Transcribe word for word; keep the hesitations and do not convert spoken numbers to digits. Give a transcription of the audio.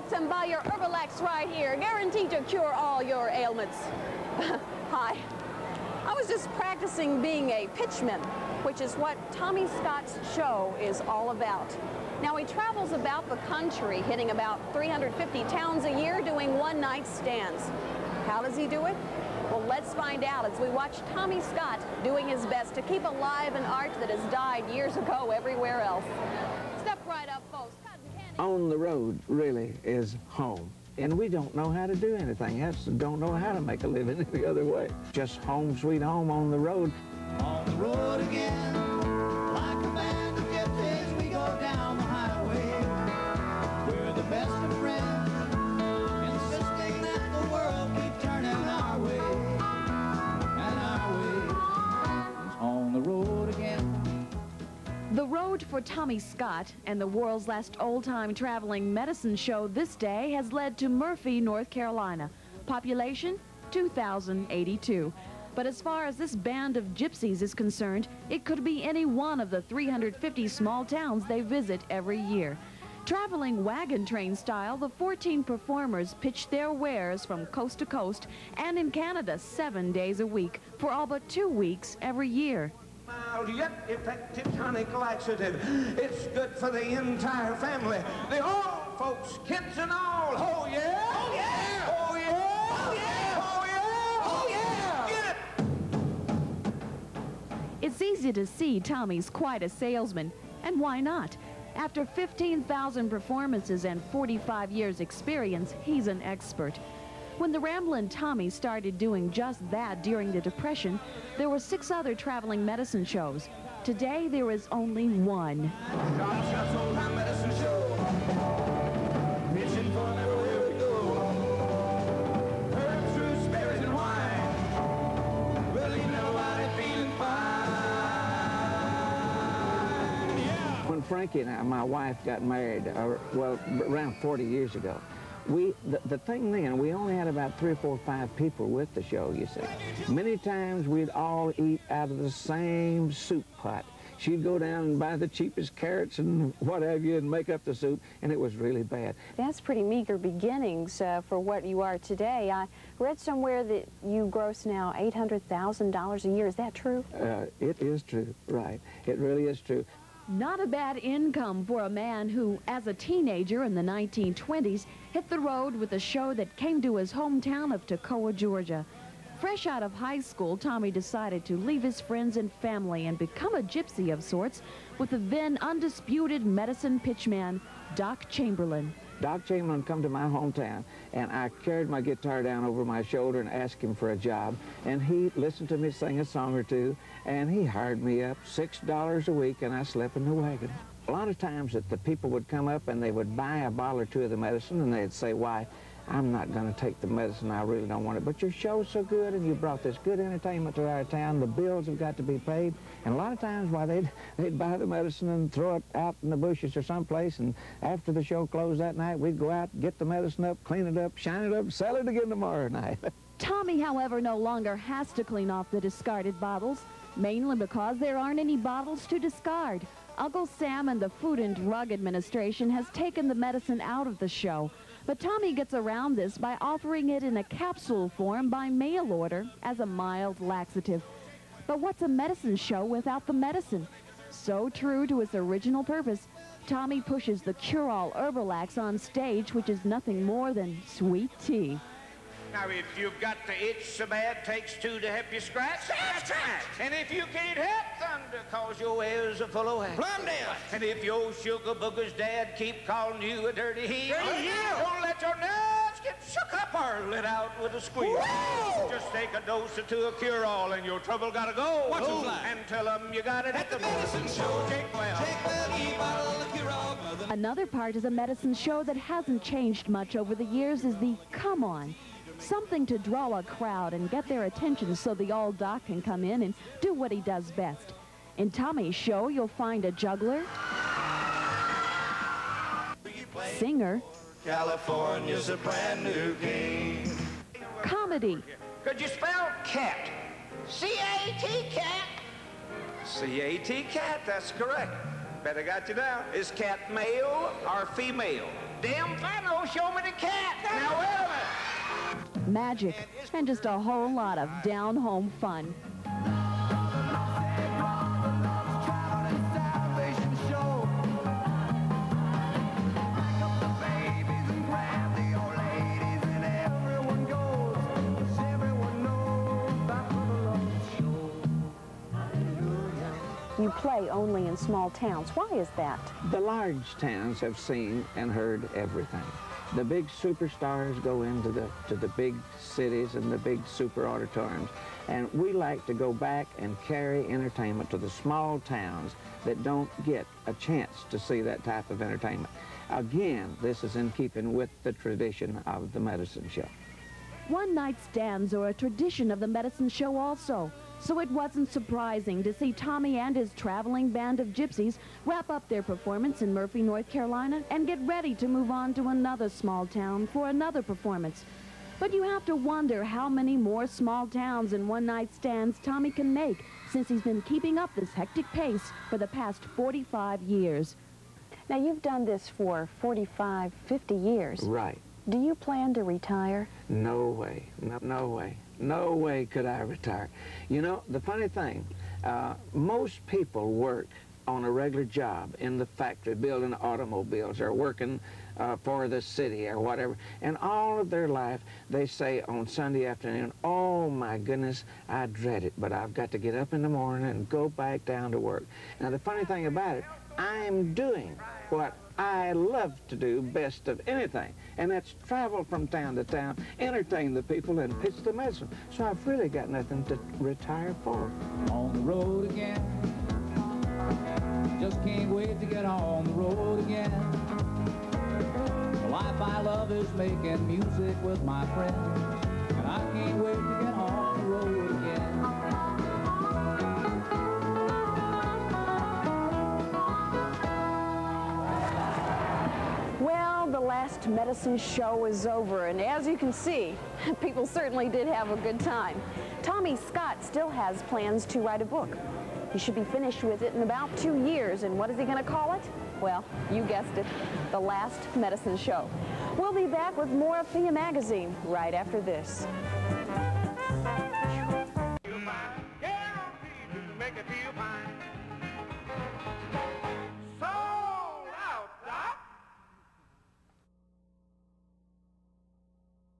folks, and buy your Herbalax right here, guaranteed to cure all your ailments. Hi. I was just practicing being a pitchman, which is what Tommy Scott's show is all about. Now, he travels about the country, hitting about three hundred fifty towns a year, doing one-night stands. How does he do it? Well, let's find out as we watch Tommy Scott doing his best to keep alive an art that has died years ago everywhere else. Step right up, folks. On the road, really, is home. And we don't know how to do anything else. Don't know how to make a living any other way. Just home, sweet home, on the road. On the road again, like a band of gypsies, we go down the highway. We're the best of friends, insisting that the world keep turning our way, and our way. On the road again. The road for Tommy Scott and the world's last old-time traveling medicine show this day has led to Murphy, North Carolina. Population, two thousand eighty-two. But as far as this band of gypsies is concerned, it could be any one of the three hundred fifty small towns they visit every year. Traveling wagon train style, the fourteen performers pitch their wares from coast to coast and in Canada seven days a week for all but two weeks every year. Mild yet effective tonic laxative. It's good for the entire family. The old folks, kids and all. Oh yeah! Oh yeah! Oh yeah! Oh yeah! Oh yeah! Oh yeah! It's easy to see Tommy's quite a salesman, and why not? After fifteen thousand performances and forty-five years experience, he's an expert. When the Ramblin' Tommy started doing just that during the Depression, there were six other traveling medicine shows. Today, there is only one. Frankie and I, my wife, got married, uh, well, around forty years ago. We, the, the thing then, we only had about three or four or five people with the show, you see. Many times we'd all eat out of the same soup pot. She'd go down and buy the cheapest carrots and what have you and make up the soup, and it was really bad. That's pretty meager beginnings uh, for what you are today. I read somewhere that you gross now eight hundred thousand dollars a year. Is that true? Uh, it is true, right. It really is true. Not a bad income for a man who, as a teenager in the nineteen twenties, hit the road with a show that came to his hometown of Toccoa, Georgia. Fresh out of high school, Tommy decided to leave his friends and family and become a gypsy of sorts with the then undisputed medicine pitchman, Doc Chamberlain. Doc Chamberlain come to my hometown, and I carried my guitar down over my shoulder and asked him for a job, and he listened to me sing a song or two, and he hired me up six dollars a week, and I slept in the wagon. A lot of times that the people would come up and they would buy a bottle or two of the medicine, and they'd say, why, I'm not going to take the medicine, I really don't want it, but your show's so good and you brought this good entertainment to our town, the bills have got to be paid. And a lot of times, why, they'd, they'd buy the medicine and throw it out in the bushes or someplace, and after the show closed that night, we'd go out, get the medicine up, clean it up, shine it up, sell it again tomorrow night. Tommy, however, no longer has to clean off the discarded bottles, mainly because there aren't any bottles to discard. Uncle Sam and the Food and Drug Administration has taken the medicine out of the show. But Tommy gets around this by offering it in a capsule form by mail order as a mild laxative. But what's a medicine show without the medicine? So true to its original purpose, Tommy pushes the cure-all Herbalax on stage, which is nothing more than sweet tea. Now, if you've got the itch so bad, takes two to help you scratch, that's right. And if you can't help thunder, cause your ears are full of wax. Plum down. And if your sugar booger's dad keep calling you a dirty heel, dirty heel. Don't let your nerves get shook up or let out with a squeal. Woo! Just take a dose or two of cure-all and your trouble gotta go. Watch it fly. And tell them you got it at, at the, the medicine, medicine show. Take well. Take well, bottle of cure-all. Another part of the medicine show that hasn't changed much over the years is the come on. Something to draw a crowd and get their attention so the old doc can come in and do what he does best. In Tommy's show, you'll find a juggler, singer, California's a brand new game, comedy. Could you spell cat? C A T, cat. C A T, cat, that's correct. Better got you down. Is cat male or female? Damn final, show me the cat. Now, wait a minute. Magic and just a whole lot of down-home fun. You play only in small towns. Why is that? The large towns have seen and heard everything. The big superstars go into the to the big cities and the big super auditoriums, and we like to go back and carry entertainment to the small towns that don't get a chance to see that type of entertainment. Again, this is in keeping with the tradition of the medicine show. One-night stands are a tradition of the medicine show also. So it wasn't surprising to see Tommy and his traveling band of gypsies wrap up their performance in Murphy, North Carolina, and get ready to move on to another small town for another performance. But you have to wonder how many more small towns and one-night stands Tommy can make, since he's been keeping up this hectic pace for the past forty-five years. Now, you've done this for forty-five, fifty years. Right. Do you plan to retire? No way. No, no way. No way could I retire. You know, the funny thing, uh, most people work on a regular job in the factory, building automobiles or working uh, for the city or whatever. And all of their life, they say on Sunday afternoon, oh my goodness, I dread it, but I've got to get up in the morning and go back down to work. Now, the funny thing about it, I'm doing what I love to do best of anything, and that's travel from town to town, entertain the people, and pitch the medicine. So I've really got nothing to retire for. On the road again. Just can't wait to get on the road again. The life I love is making music with my friends, and I can't wait to get on the road again. The last medicine show is over, and as you can see, people certainly did have a good time. Tommy Scott still has plans to write a book. He should be finished with it in about two years, and what is he going to call it? Well, you guessed it, The Last Medicine Show. We'll be back with more of P M Magazine right after this.